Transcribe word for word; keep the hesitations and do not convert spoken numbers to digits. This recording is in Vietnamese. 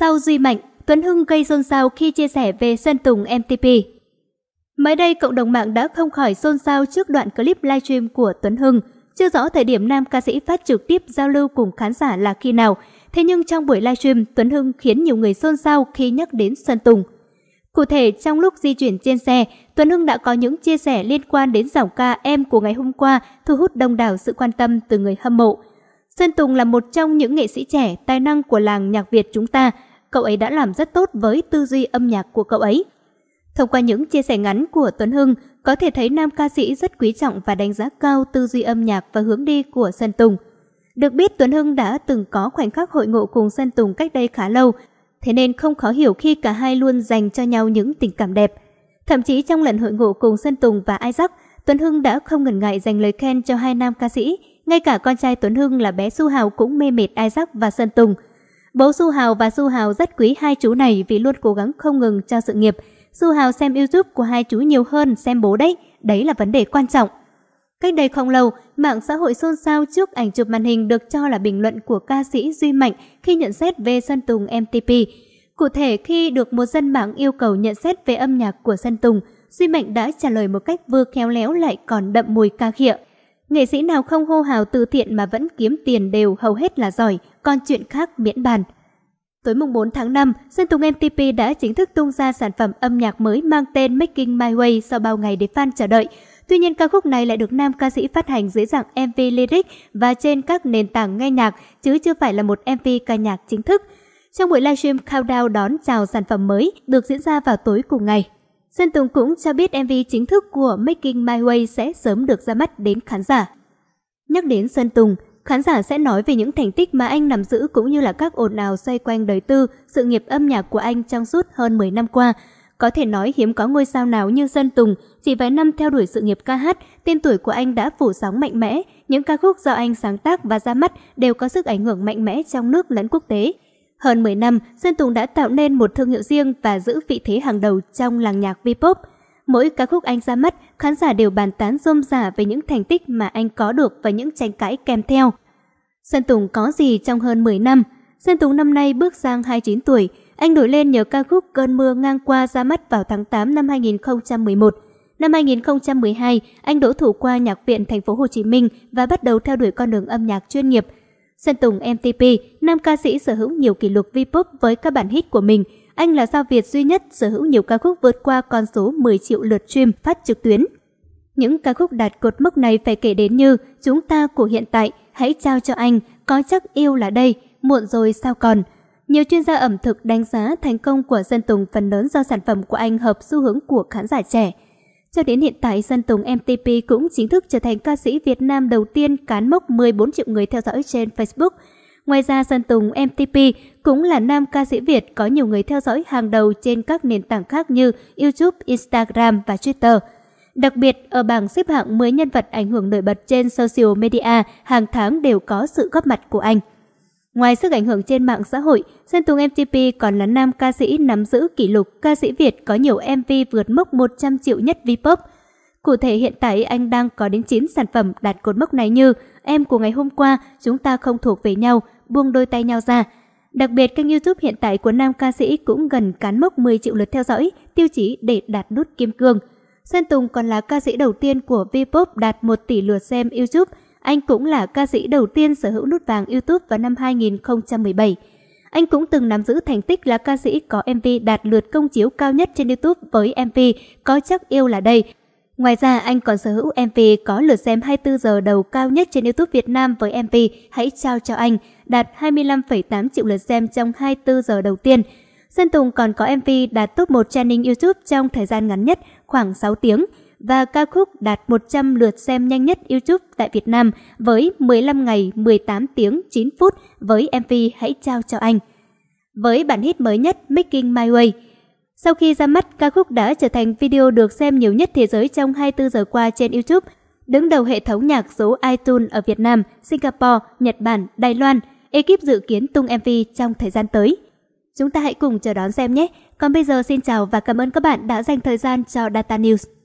Sau Duy Mạnh, Tuấn Hưng gây xôn xao khi chia sẻ về Sơn Tùng em tê pê. Mới đây, cộng đồng mạng đã không khỏi xôn xao trước đoạn clip livestream của Tuấn Hưng. Chưa rõ thời điểm nam ca sĩ phát trực tiếp giao lưu cùng khán giả là khi nào, thế nhưng trong buổi livestream, Tuấn Hưng khiến nhiều người xôn xao khi nhắc đến Sơn Tùng. Cụ thể, trong lúc di chuyển trên xe, Tuấn Hưng đã có những chia sẻ liên quan đến giọng ca Em của ngày hôm qua thu hút đông đảo sự quan tâm từ người hâm mộ. Sơn Tùng là một trong những nghệ sĩ trẻ tài năng của làng nhạc Việt chúng ta. Cậu ấy đã làm rất tốt với tư duy âm nhạc của cậu ấy. Thông qua những chia sẻ ngắn của Tuấn Hưng, có thể thấy nam ca sĩ rất quý trọng và đánh giá cao tư duy âm nhạc và hướng đi của Sơn Tùng. Được biết, Tuấn Hưng đã từng có khoảnh khắc hội ngộ cùng Sơn Tùng cách đây khá lâu, thế nên không khó hiểu khi cả hai luôn dành cho nhau những tình cảm đẹp. Thậm chí trong lần hội ngộ cùng Sơn Tùng và Isaac, Tuấn Hưng đã không ngần ngại dành lời khen cho hai nam ca sĩ. Ngay cả con trai Tuấn Hưng là bé Su Hào cũng mê mệt Isaac và Sơn Tùng. Bố Su Hào và Su Hào rất quý hai chú này vì luôn cố gắng không ngừng cho sự nghiệp. Su Hào xem YouTube của hai chú nhiều hơn xem bố đấy, đấy là vấn đề quan trọng. Cách đây không lâu, mạng xã hội xôn xao trước ảnh chụp màn hình được cho là bình luận của ca sĩ Duy Mạnh khi nhận xét về Sơn Tùng em tê pê. Cụ thể, khi được một dân mạng yêu cầu nhận xét về âm nhạc của Sơn Tùng, Duy Mạnh đã trả lời một cách vừa khéo léo lại còn đậm mùi ca khịa. Nghệ sĩ nào không hô hào từ thiện mà vẫn kiếm tiền đều hầu hết là giỏi, còn chuyện khác miễn bàn. Tối mùng bốn tháng năm, Sơn Tùng em tê pê đã chính thức tung ra sản phẩm âm nhạc mới mang tên Making My Way sau bao ngày để fan chờ đợi. Tuy nhiên, ca khúc này lại được nam ca sĩ phát hành dưới dạng em vê lyric và trên các nền tảng nghe nhạc, chứ chưa phải là một em vê ca nhạc chính thức. Trong buổi livestream countdown đón chào sản phẩm mới được diễn ra vào tối cùng ngày, Sơn Tùng cũng cho biết em vê chính thức của Making My Way sẽ sớm được ra mắt đến khán giả. Nhắc đến Sơn Tùng, khán giả sẽ nói về những thành tích mà anh nắm giữ cũng như là các ồn ào xoay quanh đời tư, sự nghiệp âm nhạc của anh trong suốt hơn mười năm qua. Có thể nói hiếm có ngôi sao nào như Sơn Tùng, chỉ vài năm theo đuổi sự nghiệp ca hát, tên tuổi của anh đã phủ sóng mạnh mẽ, những ca khúc do anh sáng tác và ra mắt đều có sức ảnh hưởng mạnh mẽ trong nước lẫn quốc tế. Hơn mười năm, Sơn Tùng đã tạo nên một thương hiệu riêng và giữ vị thế hàng đầu trong làng nhạc V-pop. Mỗi ca khúc anh ra mắt, khán giả đều bàn tán rôm rả về những thành tích mà anh có được và những tranh cãi kèm theo. Sơn Tùng có gì trong hơn mười năm? Sơn Tùng năm nay bước sang hai mươi chín tuổi, anh nổi lên nhờ ca khúc Cơn mưa ngang qua ra mắt vào tháng tám năm hai nghìn không trăm mười một. Năm hai nghìn không trăm mười hai, anh đỗ thủ khoa Nhạc viện Thành phố Hồ Chí Minh và bắt đầu theo đuổi con đường âm nhạc chuyên nghiệp. Sơn Tùng em tê pê, nam ca sĩ sở hữu nhiều kỷ lục V-pop với các bản hit của mình. Anh là sao Việt duy nhất sở hữu nhiều ca khúc vượt qua con số mười triệu lượt stream phát trực tuyến. Những ca khúc đạt cột mốc này phải kể đến như Chúng ta của hiện tại, Hãy trao cho anh, Có chắc yêu là đây, Muộn rồi sao còn. Nhiều chuyên gia ẩm thực đánh giá thành công của Sơn Tùng phần lớn do sản phẩm của anh hợp xu hướng của khán giả trẻ. Cho đến hiện tại, Sơn Tùng em tê pê cũng chính thức trở thành ca sĩ Việt Nam đầu tiên cán mốc mười bốn triệu người theo dõi trên Facebook. Ngoài ra, Sơn Tùng em tê pê cũng là nam ca sĩ Việt có nhiều người theo dõi hàng đầu trên các nền tảng khác như YouTube, Instagram và Twitter. Đặc biệt, ở bảng xếp hạng mười nhân vật ảnh hưởng nổi bật trên social media hàng tháng đều có sự góp mặt của anh. Ngoài sức ảnh hưởng trên mạng xã hội, Sơn Tùng em tê pê còn là nam ca sĩ nắm giữ kỷ lục ca sĩ Việt có nhiều em vê vượt mốc một trăm triệu nhất V-pop. Cụ thể, hiện tại anh đang có đến chín sản phẩm đạt cột mốc này như Em của ngày hôm qua, Chúng ta không thuộc về nhau, Buông đôi tay nhau ra. Đặc biệt, kênh YouTube hiện tại của nam ca sĩ cũng gần cán mốc mười triệu lượt theo dõi, tiêu chí để đạt nút kim cương. Sơn Tùng còn là ca sĩ đầu tiên của V-pop đạt một tỷ lượt xem YouTube. Anh cũng là ca sĩ đầu tiên sở hữu nút vàng YouTube vào năm hai nghìn không trăm mười bảy. Anh cũng từng nắm giữ thành tích là ca sĩ có em vê đạt lượt công chiếu cao nhất trên YouTube với em vê Có chắc yêu là đây. Ngoài ra, anh còn sở hữu em vê có lượt xem hai mươi tư giờ đầu cao nhất trên YouTube Việt Nam với em vê Hãy trao cho anh, đạt hai mươi lăm phẩy tám triệu lượt xem trong hai mươi tư giờ đầu tiên. Sơn Tùng còn có em vê đạt top một trending YouTube trong thời gian ngắn nhất, khoảng sáu tiếng, và ca khúc đạt một trăm lượt xem nhanh nhất YouTube tại Việt Nam với mười lăm ngày mười tám tiếng chín phút với em vê Hãy trao cho anh. Với bản hit mới nhất Making My Way, sau khi ra mắt, ca khúc đã trở thành video được xem nhiều nhất thế giới trong hai mươi tư giờ qua trên YouTube, đứng đầu hệ thống nhạc số iTunes ở Việt Nam, Singapore, Nhật Bản, Đài Loan. Ekip dự kiến tung em vê trong thời gian tới. Chúng ta hãy cùng chờ đón xem nhé! Còn bây giờ, xin chào và cảm ơn các bạn đã dành thời gian cho Data News.